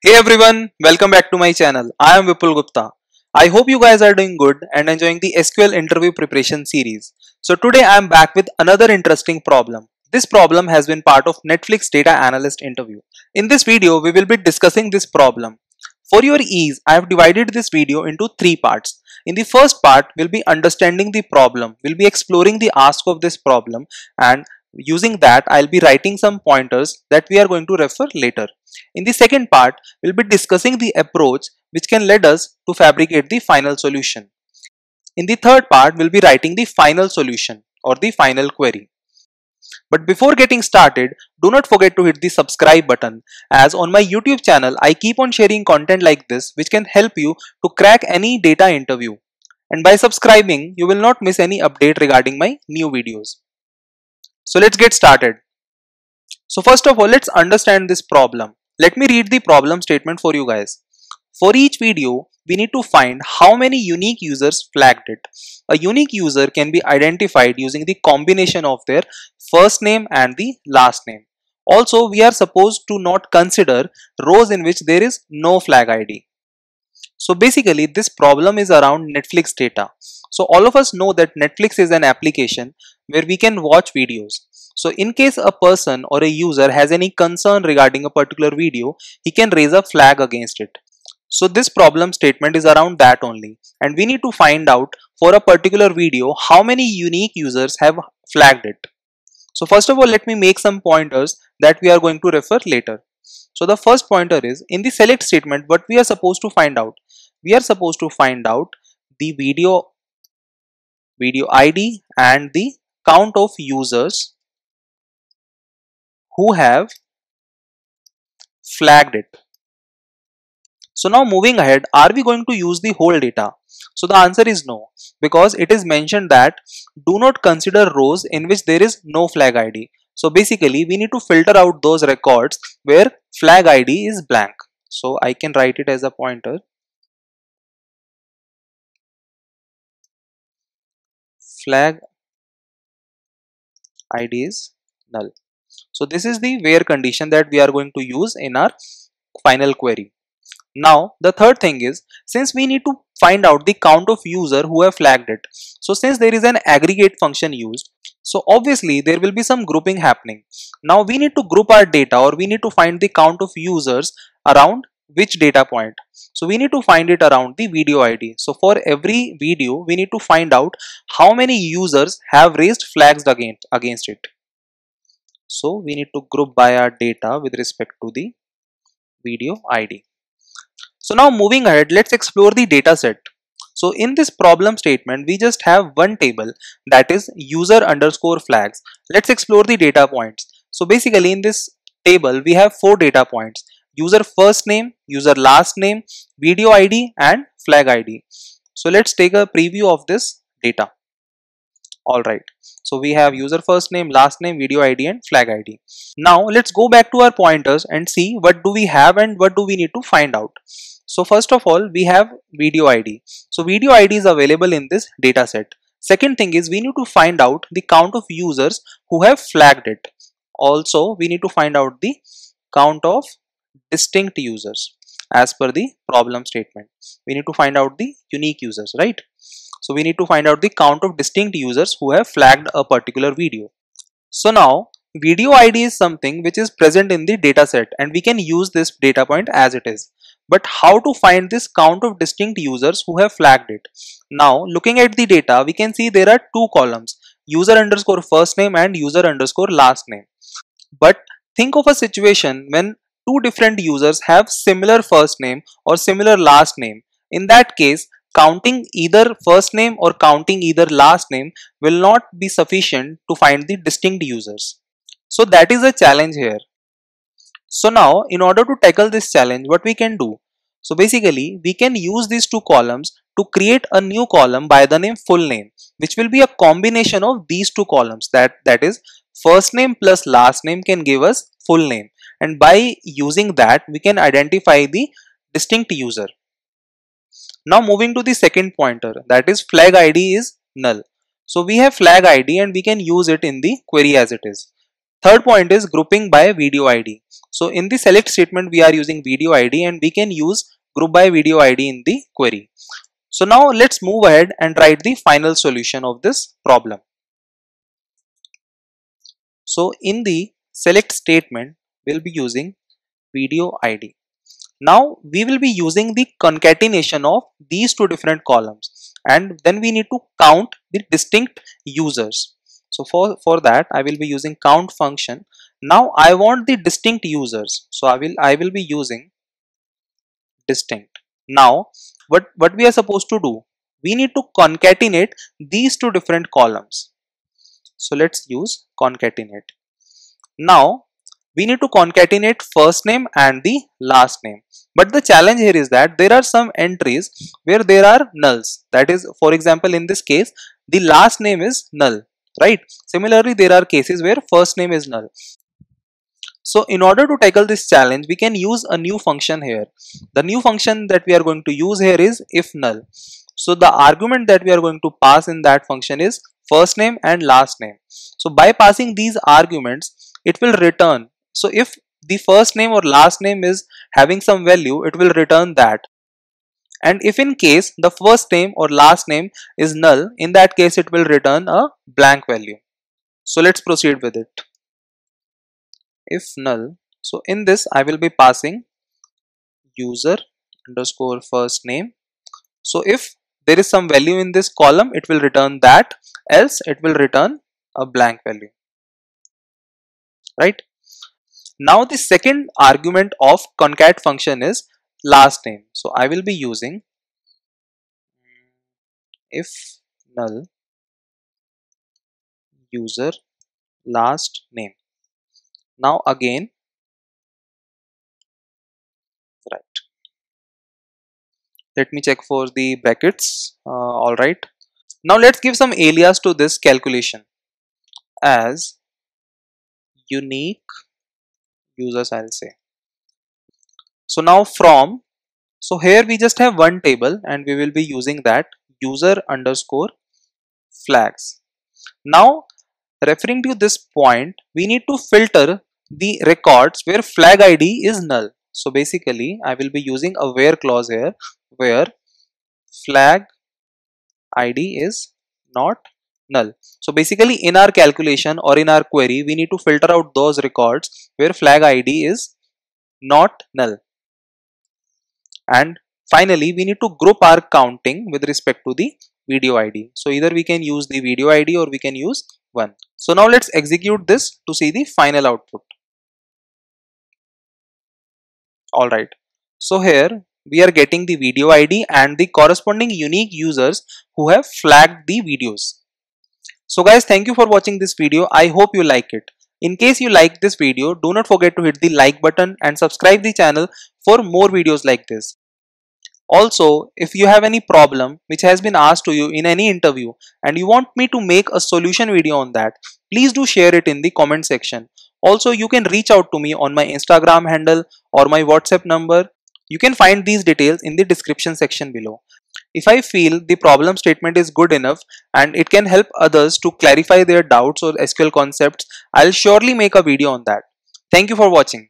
Hey everyone, welcome back to my channel. I am Vipul Gupta. I hope you guys are doing good and enjoying the SQL interview preparation series. So today I am back with another interesting problem. This problem has been part of Netflix data analyst interview. In this video, we will be discussing this problem. For your ease, I have divided this video into three parts. In the first part, we'll be understanding the problem. We'll be exploring the ask of this problem, and using that, I'll be writing some pointers that we are going to refer later. In the second part, we'll be discussing the approach which can lead us to fabricate the final solution. In the third part, we'll be writing the final solution or the final query. But before getting started, do not forget to hit the subscribe button, as on my YouTube channel, I keep on sharing content like this which can help you to crack any data interview. And by subscribing, you will not miss any update regarding my new videos. So let's get started. So first of all, let's understand this problem. Let me read the problem statement for you guys. For each video, we need to find how many unique users flagged it. A unique user can be identified using the combination of their first name and the last name. Also, we are supposed to not consider rows in which there is no flag ID. So basically, this problem is around Netflix data. So all of us know that Netflix is an application where we can watch videos. So in case a person or a user has any concern regarding a particular video, he can raise a flag against it. So this problem statement is around that only, and we need to find out for a particular video how many unique users have flagged it. So first of all, let me make some pointers that we are going to refer later. So the first pointer is, in the select statement, what we are supposed to find out? We are supposed to find out the video ID and the count of users who have flagged it. So now moving ahead, are we going to use the whole data? So the answer is no, because it is mentioned that do not consider rows in which there is no flag ID. So basically, we need to filter out those records where flag ID is blank. So I can write it as a pointer. Flag ID is null. So this is the where condition that we are going to use in our final query. Now the third thing is, since we need to find out the count of user who have flagged it, so since there is an aggregate function used, so obviously there will be some grouping happening. Now we need to group our data, or we need to find the count of users around which data point. So we need to find it around the video ID. So for every video, we need to find out how many users have raised flags against it. So we need to group by our data with respect to the video ID. So now moving ahead, let's explore the data set. So in this problem statement, we just have one table, that is user_flags. Let's explore the data points. So basically in this table, we have four data points: user first name, user last name, video ID and flag ID. So let's take a preview of this data. Alright, so we have user first name, last name, video ID and flag ID. Now let's go back to our pointers and see what do we have and what do we need to find out. So first of all, we have video ID. So video ID is available in this data set. Second thing is, we need to find out the count of users who have flagged it. Also, we need to find out the count of distinct users as per the problem statement. We need to find out the unique users, right? So we need to find out the count of distinct users who have flagged a particular video. So now video ID is something which is present in the data set, and we can use this data point as it is. But how to find this count of distinct users who have flagged it? Now looking at the data, we can see there are two columns, user_first name and user_last name. But think of a situation when two different users have similar first name or similar last name. In that case, counting either first name or counting either last name will not be sufficient to find the distinct users. So that is a challenge here. So now in order to tackle this challenge, what we can do? So basically, we can use these two columns to create a new column by the name full name, which will be a combination of these two columns, that is first name plus last name can give us full name, and by using that we can identify the distinct user. Now moving to the second pointer, that is flag ID is null. So we have flag ID and we can use it in the query as it is. Third point is grouping by video ID. So in the select statement we are using video ID, and we can use group by video ID in the query. So now let's move ahead and write the final solution of this problem. So in the select statement we'll be using video ID. Now we will be using the concatenation of these two different columns, and then we need to count the distinct users. So for that I will be using count function. Now I want the distinct users, so I will be using distinct. Now what we are supposed to do, we need to concatenate these two different columns. So let's use concatenate. Now we need to concatenate first name and the last name, but the challenge here is that there are some entries where there are nulls. That is, for example, in this case the last name is null, right? Similarly, there are cases where first name is null. So in order to tackle this challenge, we can use a new function here. The new function that we are going to use here is if null. So the argument that we are going to pass in that function is first name and last name. So by passing these arguments, it will return. So if the first name or last name is having some value, it will return that. And if in case the first name or last name is null, in that case it will return a blank value. So let's proceed with it. If null, so in this I will be passing user underscore first name. So if there is some value in this column, it will return that, else it will return a blank value, right? Now the second argument of concat function is last name. So I will be using if null user last name. Now again, right, let me check for the brackets. All right, now let's give some alias to this calculation as unique users, I'll say. So now from, so here we just have one table and we will be using that user underscore flags. Now referring to this point, we need to filter the records where flag ID is null. So basically I will be using a where clause here, where flag ID is not null. So basically in our calculation or in our query, we need to filter out those records where flag ID is not null. And finally, we need to group our counting with respect to the video ID. So either we can use the video ID or we can use one. So now let's execute this to see the final output. Alright, so here we are getting the video ID and the corresponding unique users who have flagged the videos. So guys, thank you for watching this video. I hope you like it. In case you like this video, do not forget to hit the like button and subscribe the channel for more videos like this. Also, if you have any problem which has been asked to you in any interview and you want me to make a solution video on that, please do share it in the comment section. Also, you can reach out to me on my Instagram handle or my WhatsApp number. You can find these details in the description section below. If I feel the problem statement is good enough and it can help others to clarify their doubts or SQL concepts, I'll surely make a video on that. Thank you for watching.